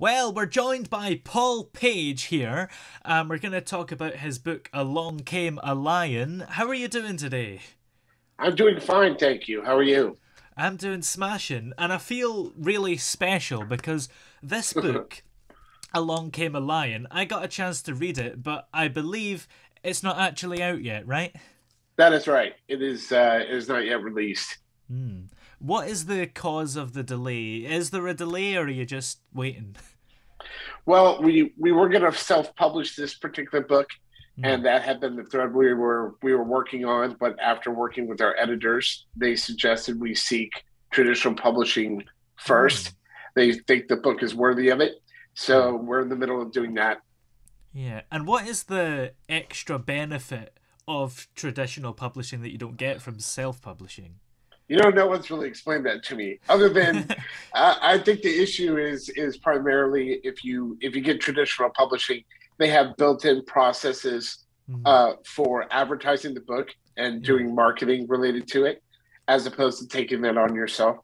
Well, we're joined by Paul Page here. We're going to talk about his book, Along Came a Lion. How are you doing today? I'm doing fine, thank you. How are you? I'm doing smashing, and I feel really special because this book, Along Came a Lion, I got a chance to read it, but I believe it's not actually out yet, right? That is right. It is not yet released. Hmm. What is the cause of the delay? Is there a delay, or are you just waiting? Well, we were going to self-publish this particular book, and that had been the thread we were working on. But after working with our editors, they suggested we seek traditional publishing first. They think the book is worthy of it, so we're in the middle of doing that. Yeah, and what is the extra benefit of traditional publishing that you don't get from self-publishing? You know, no one's really explained that to me. Other than, I think the issue is primarily if you get traditional publishing, they have built-in processes for advertising the book and doing marketing related to it, as opposed to taking that on yourself.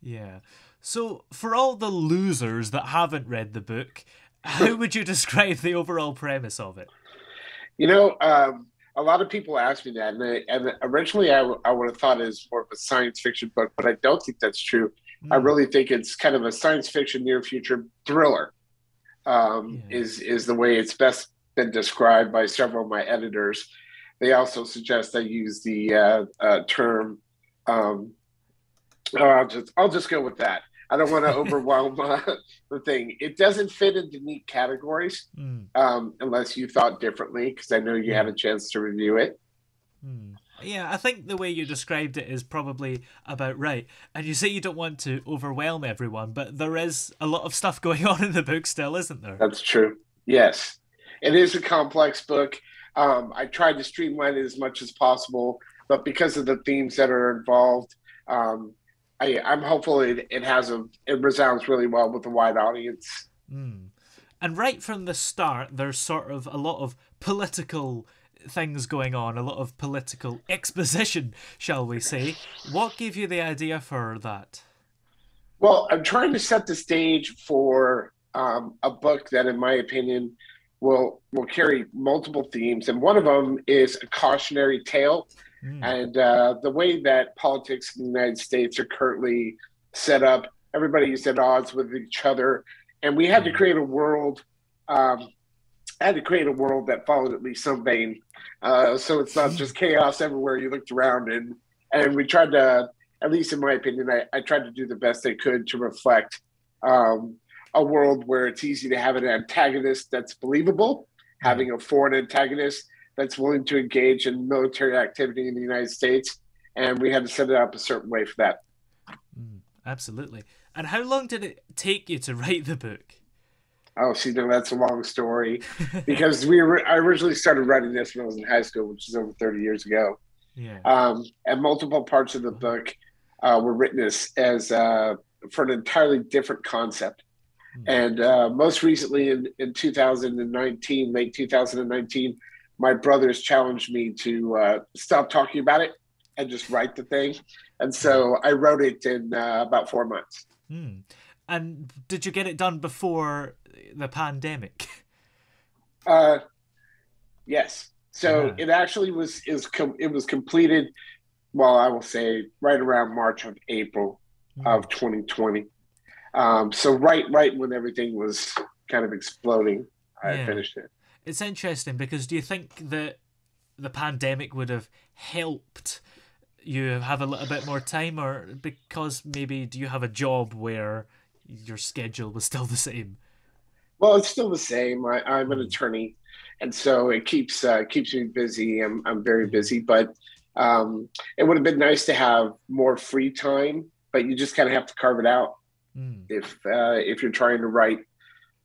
Yeah. So for all the losers that haven't read the book, how would you describe the overall premise of it? You know, a lot of people ask me that, and originally I would have thought it was more of a science fiction book, but I don't think that's true. I really think it's kind of a science fiction near future thriller, is the way it's best been described by several of my editors. They also suggest I use the term. I'll just go with that. I don't want to overwhelm the thing. It doesn't fit into neat categories unless you thought differently, because I know you had a chance to review it. Yeah, I think the way you described it is probably about right. And you say you don't want to overwhelm everyone, but there is a lot of stuff going on in the book still, isn't there? That's true. Yes. It is a complex book. I tried to streamline it as much as possible, but because of the themes that are involved, I'm hopeful it resounds really well with a wide audience. And right from the start, there's sort of a lot of political things going on, a lot of political exposition, shall we say. What gave you the idea for that? Well, I'm trying to set the stage for a book that, in my opinion, will carry multiple themes, and one of them is a cautionary tale. And the way that politics in the United States are currently set up, everybody is at odds with each other, and we had to create a world. I had to create a world that followed at least some vein, so it's not just chaos everywhere you looked around in. And we tried to, at least in my opinion, I tried to do the best I could to reflect a world where it's easy to have an antagonist that's believable, having a foreign antagonist that's willing to engage in military activity in the United States, and we had to set it up a certain way for that. Absolutely. And how long did it take you to write the book? Oh, see, no, that's a long story, because I originally started writing this when I was in high school, which is over 30 years ago. Yeah. And multiple parts of the book were written as for an entirely different concept. And most recently in 2019, late 2019, my brothers challenged me to stop talking about it and just write the thing. And so I wrote it in about 4 months. And did you get it done before the pandemic? Yes. So it actually was completed, well, I will say right around March or April of 2020. So right when everything was kind of exploding, I finished it. It's interesting because do you think that the pandemic would have helped you have a little bit more time, or because maybe do you have a job where your schedule was still the same? Well, it's still the same. I'm an attorney, and so it keeps me busy. I'm very busy, but it would have been nice to have more free time, but you just kind of have to carve it out if you're trying to write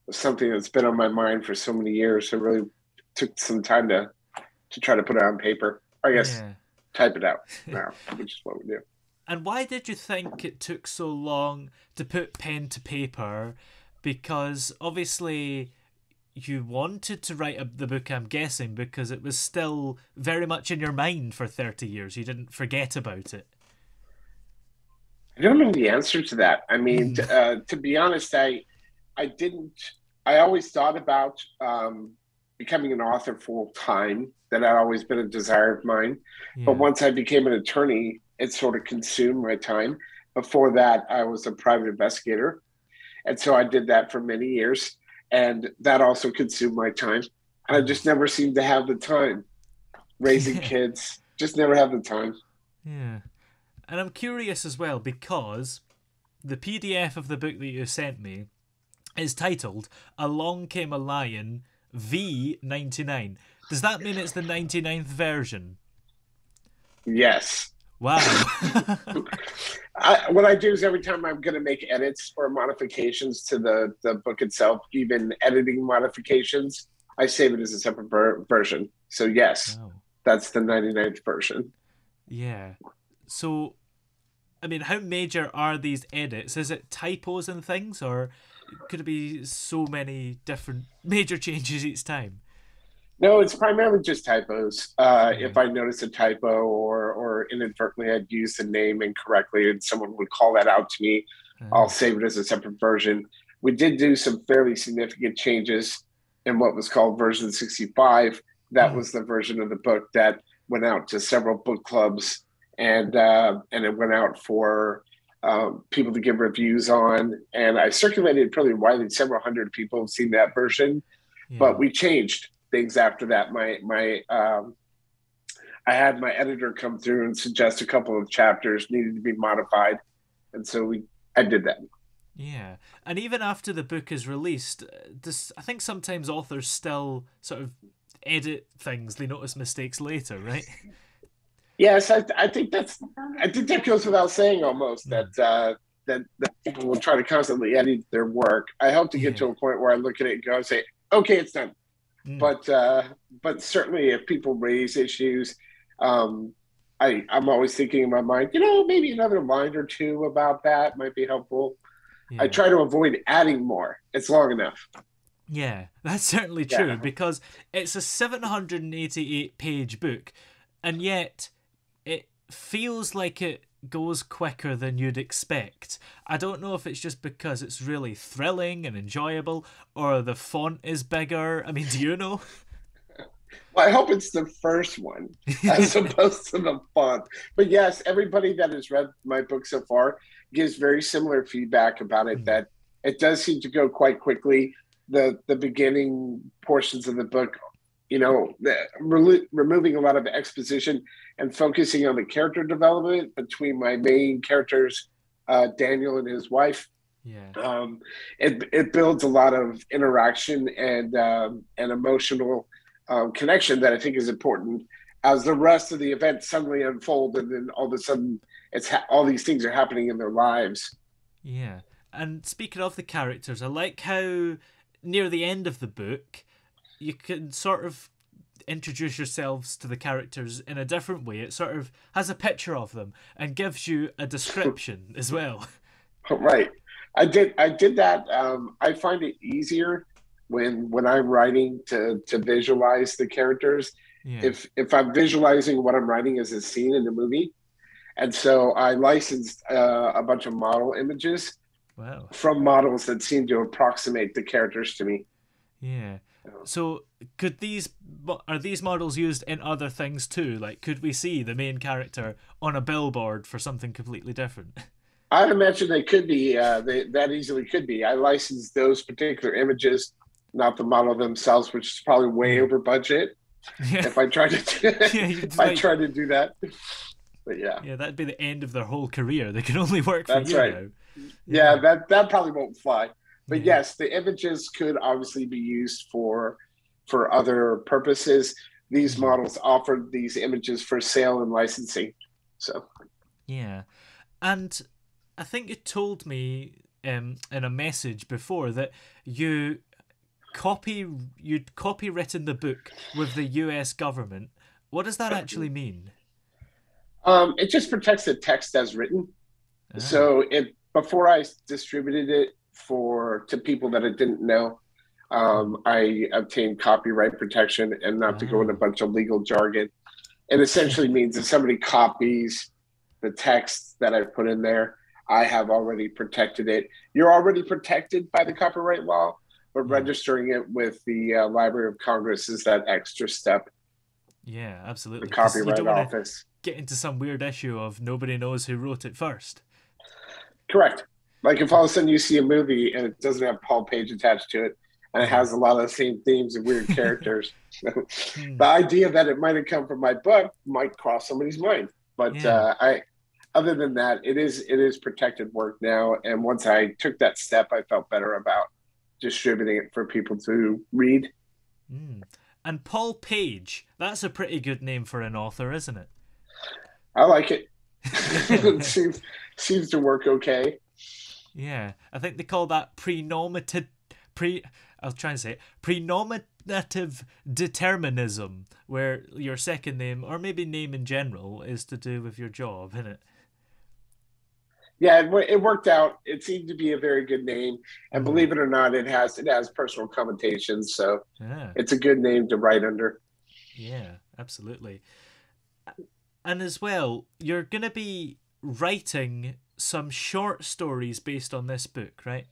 something that's been on my mind for so many years. I really took some time to try to put it on paper. I guess type it out now, which is what we do. And why did you think it took so long to put pen to paper? Because obviously you wanted to write the book, I'm guessing, because it was still very much in your mind for 30 years. You didn't forget about it. I don't know the answer to that. I mean, to be honest, I always thought about becoming an author full time. That had always been a desire of mine. Yeah. But once I became an attorney, it sort of consumed my time. Before that, I was a private investigator. And so I did that for many years. And that also consumed my time. And I just never seemed to have the time. Raising kids, just never have the time. Yeah. And I'm curious as well, because the PDF of the book that you sent me is titled Along Came a Lion V99. Does that mean it's the 99th version? Yes. Wow. What I do is every time I'm going to make edits or modifications to the book itself, even editing modifications, I save it as a separate version. So yes, wow. That's the 99th version. Yeah. So, I mean, how major are these edits? Is it typos and things, or could it be so many different major changes each time? No, it's primarily just typos. If I notice a typo or inadvertently I'd use the name incorrectly and someone would call that out to me, I'll save it as a separate version. We did do some fairly significant changes in what was called version 65. That was the version of the book that went out to several book clubs, and it went out for people to give reviews on. And I circulated pretty widely. Several hundred people have seen that version, but we changed things after that. I had my editor come through and suggest a couple of chapters needed to be modified, and so I did that. Yeah, and even after the book is released, I think sometimes authors still sort of edit things. They notice mistakes later, right? Yes, I think that goes without saying almost, that people will try to constantly edit their work. I hope to get to a point where I look at it and go and say, okay, it's done. But certainly if people raise issues, I'm always thinking in my mind, maybe another line or two about that might be helpful. Yeah. I try to avoid adding more. It's long enough. Yeah, that's certainly true, because it's a 788-page book, and yet it feels like it goes quicker than you'd expect. I don't know if it's just because it's really thrilling and enjoyable, or the font is bigger. I mean, do you know? Well, I hope it's the first one as opposed to the font. But yes, everybody that has read my book so far gives very similar feedback about it, that it does seem to go quite quickly. The beginning portions of the book, removing a lot of exposition and focusing on the character development between my main characters, Daniel and his wife. Yeah. It builds a lot of interaction and emotional connection that I think is important as the rest of the event suddenly unfold, and then all of a sudden it's all these things are happening in their lives. Yeah. And speaking of the characters, I like how near the end of the book you can sort of introduce yourselves to the characters in a different way. It sort of has a picture of them and gives you a description as well. Right. I did that. I find it easier when I'm writing to visualize the characters. Yeah. If I'm visualizing what I'm writing as a scene in the movie. And so I licensed a bunch of model images from models that seem to approximate the characters to me. Yeah. So are these models used in other things too? Like, could we see the main character on a billboard for something completely different? I'd imagine they could be. That easily could be. I licensed those particular images, not the model themselves, which is probably way over budget. Yeah. If I tried to, do that. But yeah, that'd be the end of their whole career. They can only work for now. Yeah, that probably won't fly. But yes, the images could obviously be used for other purposes. These models offered these images for sale and licensing. So, yeah. And I think you told me in a message before that you'd copywritten the book with the US government. What does that actually mean? It just protects the text as written. Oh. So before I distributed it to people that it didn't know, I obtained copyright protection, and not to go in a bunch of legal jargon. It essentially means if somebody copies the text that I put in there, I have already protected it. You're already protected by the copyright law, but registering it with the Library of Congress is that extra step. Yeah, absolutely. The Copyright Office. Get into some weird issue of nobody knows who wrote it first. Correct. Like if all of a sudden you see a movie and it doesn't have Paul Page attached to it, and it has a lot of the same themes and weird characters. The idea that it might have come from my book might cross somebody's mind. But yeah. Other than that, it is protected work now. And once I took that step, I felt better about distributing it for people to read. Mm. And Paul Page, that's a pretty good name for an author, isn't it? I like it. It seems to work okay. Yeah, I think they call that prenominative. I'll try and say it, prenominative determinism, where your second name, or maybe name in general, is to do with your job, isn't it? Yeah, it worked out. It seemed to be a very good name, and believe it or not, it has personal connotations, so yeah. It's a good name to write under. Yeah, absolutely. And as well, you're going to be writing some short stories based on this book, right?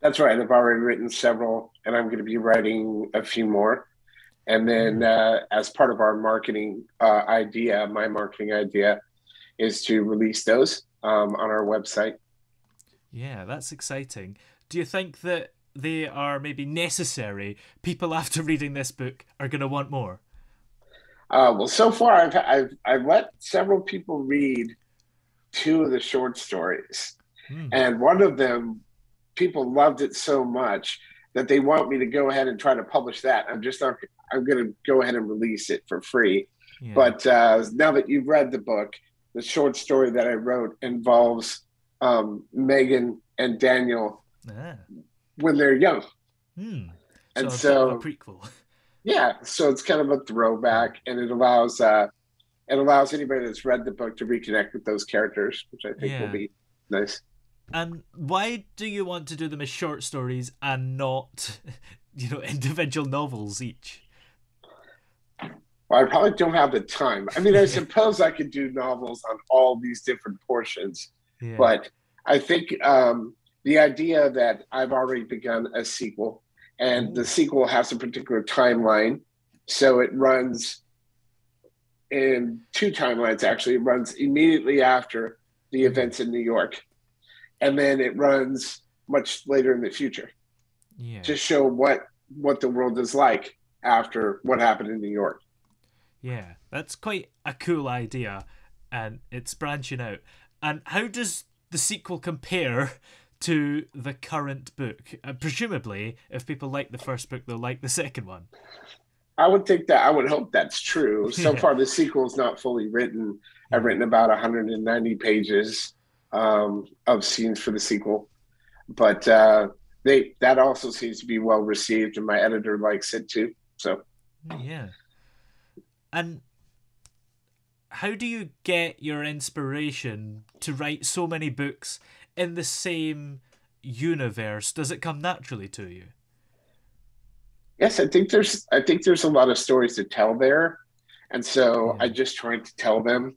That's right. I've already written several, and I'm going to be writing a few more. And then as part of our marketing idea, my marketing idea is to release those on our website. Yeah, that's exciting. Do you think that they are maybe necessary? People after reading this book are going to want more? Well, so far I've let several people read two of the short stories, and one of them, people loved it so much that they want me to go ahead and try to publish that. I'm going to go ahead and release it for free. Yeah. But now that you've read the book, the short story that I wrote involves Megan and Daniel when they're young. Mm. And so a prequel. Yeah. So it's kind of a throwback, and it allows anybody that's read the book to reconnect with those characters, which I think will be nice. And why do you want to do them as short stories and not, you know, individual novels each? Well, I probably don't have the time. I mean, I suppose I could do novels on all these different portions, but I think the idea that I've already begun a sequel, and the sequel has a particular timeline, so it runs in two timelines, actually. It runs immediately after the events in New York. And then it runs much later in the future to show what the world is like after what happened in New York. Yeah, that's quite a cool idea, and it's branching out. And how does the sequel compare to the current book? Presumably, if people like the first book, they'll like the second one. I would think that. I would hope that's true. So far, the sequel is not fully written. I've written about 190 pages. Of scenes for the sequel, but that also seems to be well received, and my editor likes it too. So yeah. And how do you get your inspiration to write so many books in the same universe? Does it come naturally to you? Yes, I think there's a lot of stories to tell there, and so I just try to tell them.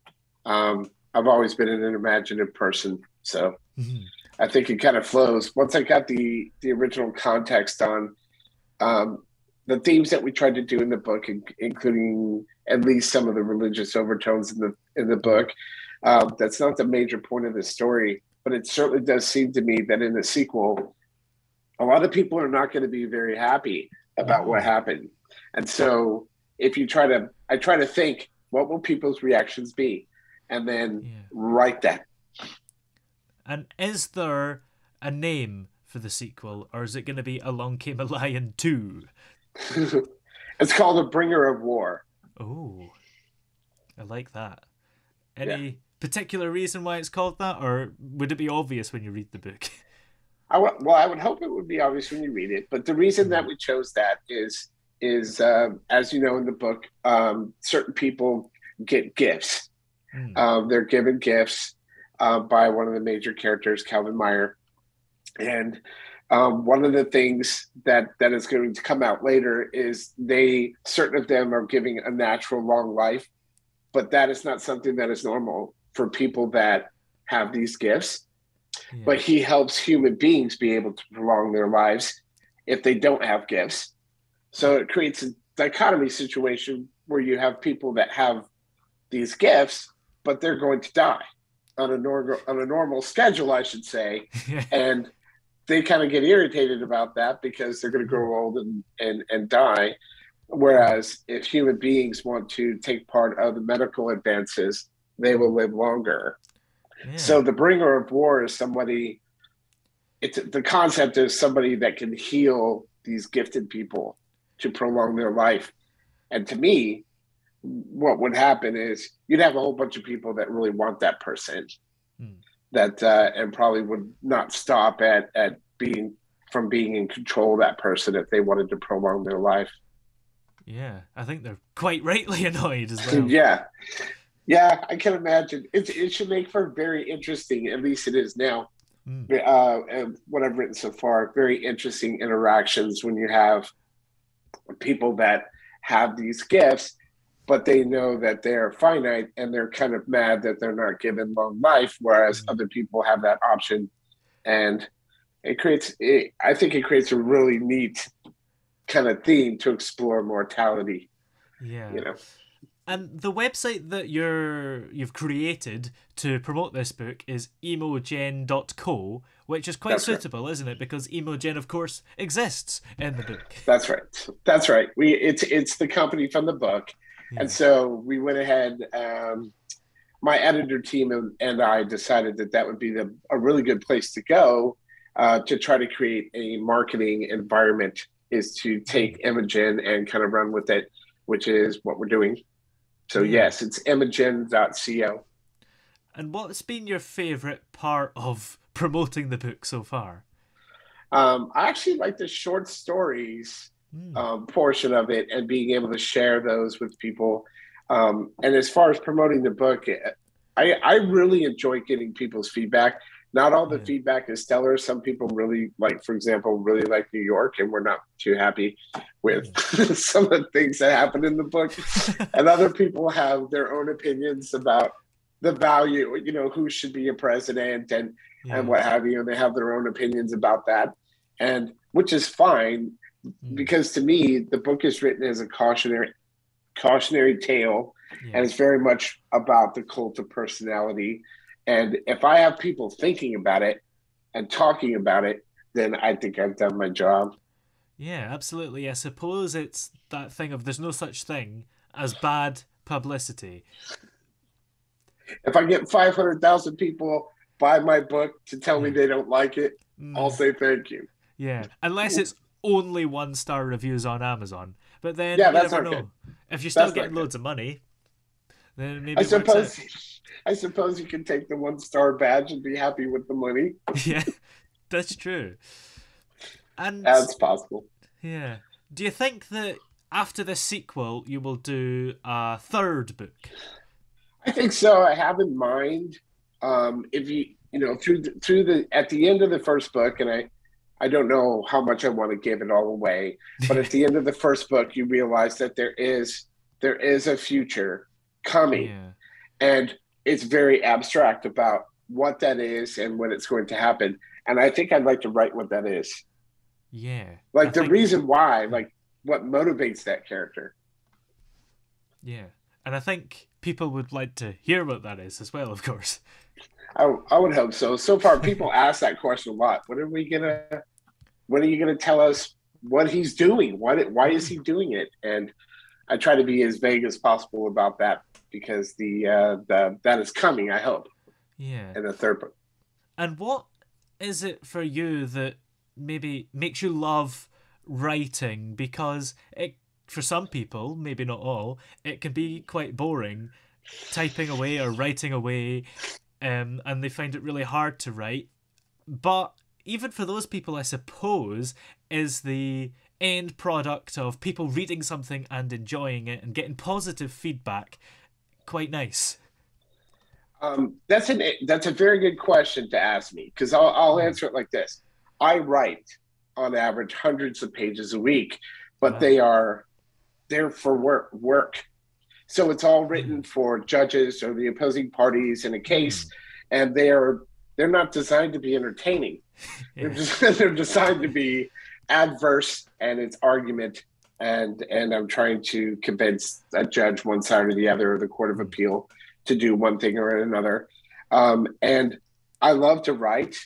I've always been an imaginative person, so I think it kind of flows. Once I got the original context on the themes that we tried to do in the book, including at least some of the religious overtones in the book, that's not the major point of the story, but it certainly does seem to me that in the sequel, a lot of people are not going to be very happy about what happened. And so I try to think, what will people's reactions be? And then write that. And is there a name for the sequel, or is it going to be Along Came a Lion 2? It's called The Bringer of War. Oh, I like that. Any particular reason why it's called that, or would it be obvious when you read the book? I would hope it would be obvious when you read it, but the reason that we chose that is as you know in the book, certain people get gifts. They're given gifts by one of the major characters, Calvin Meyer. And one of the things that is going to come out later is certain of them are giving a natural long life, but that is not something that is normal for people that have these gifts. Yeah. But he helps human beings be able to prolong their lives if they don't have gifts. So it creates a dichotomy situation where you have people that have these gifts, but they're going to die on a normal schedule, I should say. And they kind of get irritated about that because they're going to grow old and die. Whereas if human beings want to take part of the medical advances, they will live longer. Yeah. So the bringer of war is somebody, the concept is somebody that can heal these gifted people to prolong their life. And to me, what would happen is you'd have a whole bunch of people that really want that person and probably would not stop at being in control of that person if they wanted to prolong their life. Yeah, I think they're quite rightly annoyed as well. Yeah, I can imagine. It should make for very interesting, at least it is now, and what I've written so far, very interesting interactions when you have people that have these gifts, but they know that they're finite and they're kind of mad that they're not given long life, whereas other people have that option. And I think it creates a really neat kind of theme to explore mortality. Yeah. You know? And the website that you've created to promote this book is imogen.co, which is quite suitable, isn't it? Because Imogen, of course, exists in the book. That's right. It's the company from the book. Yeah. And so we went ahead, my editor team and I decided that would be a really good place to go to try to create a marketing environment, is to take Imogen and kind of run with it, which is what we're doing. So yes, it's imogen.co. And what's been your favorite part of promoting the book so far? I actually like the short stories portion of it and being able to share those with people. And as far as promoting the book, I really enjoy getting people's feedback. Not all the feedback is stellar. Some people really like, for example, really like New York, and we're not too happy with some of the things that happen in the book. And other people have their own opinions about the value, you know, who should be a president and what have you. And they have their own opinions about that, and which is fine, because to me, the book is written as a cautionary tale, and it's very much about the cult of personality. And if I have people thinking about it and talking about it, then I think I've done my job. Yeah, absolutely. I suppose it's that thing of there's no such thing as bad publicity. If I get 500,000 people buy my book to tell me they don't like it, I'll say thank you. Yeah, unless it's only 1-star reviews on Amazon. But then you never know. Good. If you're still getting loads of money, then maybe I suppose you can take the 1-star badge and be happy with the money. Yeah, that's true. And that's possible. Yeah. Do you think that after the sequel, you will do a third book? I think so. I have in mind, if you know, through at the end of the first book, and I don't know how much I want to give it all away, but at the end of the first book, you realize that there is a future coming, and it's very abstract about what that is and when it's going to happen. And I think I'd like to write what that is. Yeah. Like the reason why, like what motivates that character. Yeah. And I think people would like to hear what that is as well, of course. I would hope so. So far, people ask that question a lot. When are you going to tell us what he's doing? Why is he doing it? And I try to be as vague as possible about that, because that is coming, I hope. Yeah. In the third book. And what is it for you that maybe makes you love writing? Because for some people, maybe not all, it can be quite boring typing away or writing away, and they find it really hard to write. But even for those people, I suppose, is the end product of people reading something and enjoying it and getting positive feedback quite nice? That's a very good question to ask me, because I'll answer it like this. I write on average hundreds of pages a week, but they're for work. So it's all written for judges or the opposing parties in a case, and they are they're not designed to be entertaining. Yeah. They're designed to be adverse, and it's argument, and I'm trying to convince a judge one side or the other, or the Court of Appeal, to do one thing or another. And I love to write,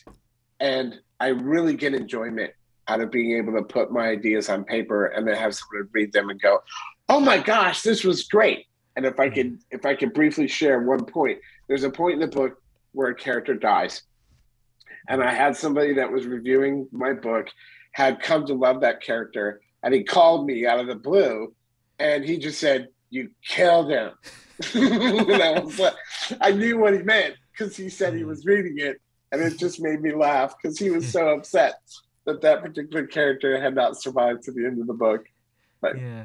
and I really get enjoyment out of being able to put my ideas on paper and then have someone read them and go, oh my gosh, this was great. And if I could briefly share one point, there's a point in the book where a character dies. And I had somebody that was reviewing my book had come to love that character, and he called me out of the blue, and he just said, "You killed him." And I was like, I knew what he meant, because he said he was reading it, and it just made me laugh because he was so upset that that particular character had not survived to the end of the book. But yeah,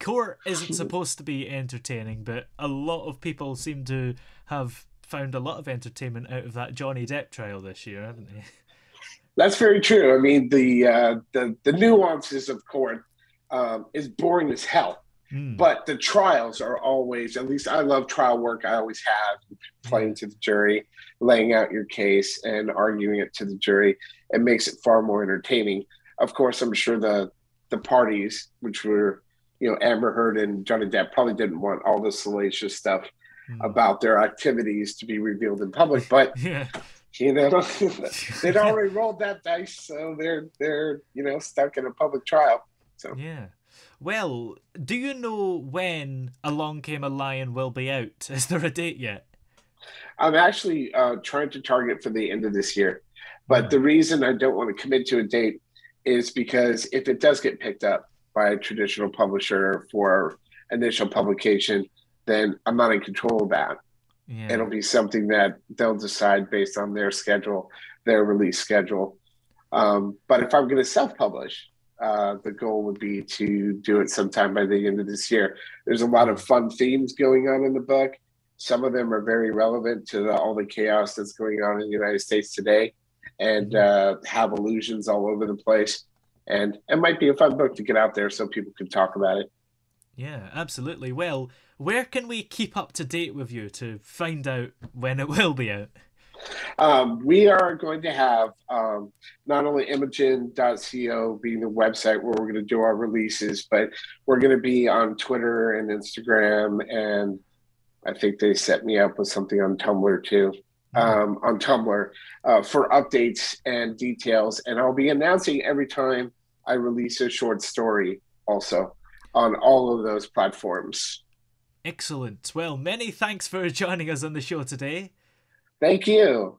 court isn't supposed to be entertaining, but a lot of people seem to have found a lot of entertainment out of that Johnny Depp trial this year, haven't they? That's very true. I mean, the nuances of court is boring as hell, but the trials are always, at least I love trial work. I always have, playing to the jury, laying out your case and arguing it to the jury. It makes it far more entertaining. Of course, I'm sure the parties, which were, you know, Amber Heard and Johnny Depp, probably didn't want all the salacious stuff about their activities to be revealed in public, but yeah. You know, they'd already rolled that dice, so they're you know, stuck in a public trial. So yeah. Well, do you know when Along Came a Lion will be out? Is there a date yet? I'm actually trying to target for the end of this year, but the reason I don't want to commit to a date is because if it does get picked up by a traditional publisher for initial publication, then I'm not in control of that. Yeah. It'll be something that they'll decide based on their schedule, their release schedule. But if I'm going to self-publish, the goal would be to do it sometime by the end of this year. There's a lot of fun themes going on in the book. Some of them are very relevant to all the chaos that's going on in the United States today, and have allusions all over the place. And it might be a fun book to get out there so people can talk about it. Yeah, absolutely. Well, where can we keep up to date with you to find out when it will be out? We are going to have not only imogen.co being the website where we're going to do our releases, but we're going to be on Twitter and Instagram. And I think they set me up with something on Tumblr too, on Tumblr for updates and details. And I'll be announcing every time I release a short story also on all of those platforms. Excellent. Well, many thanks for joining us on the show today. Thank you.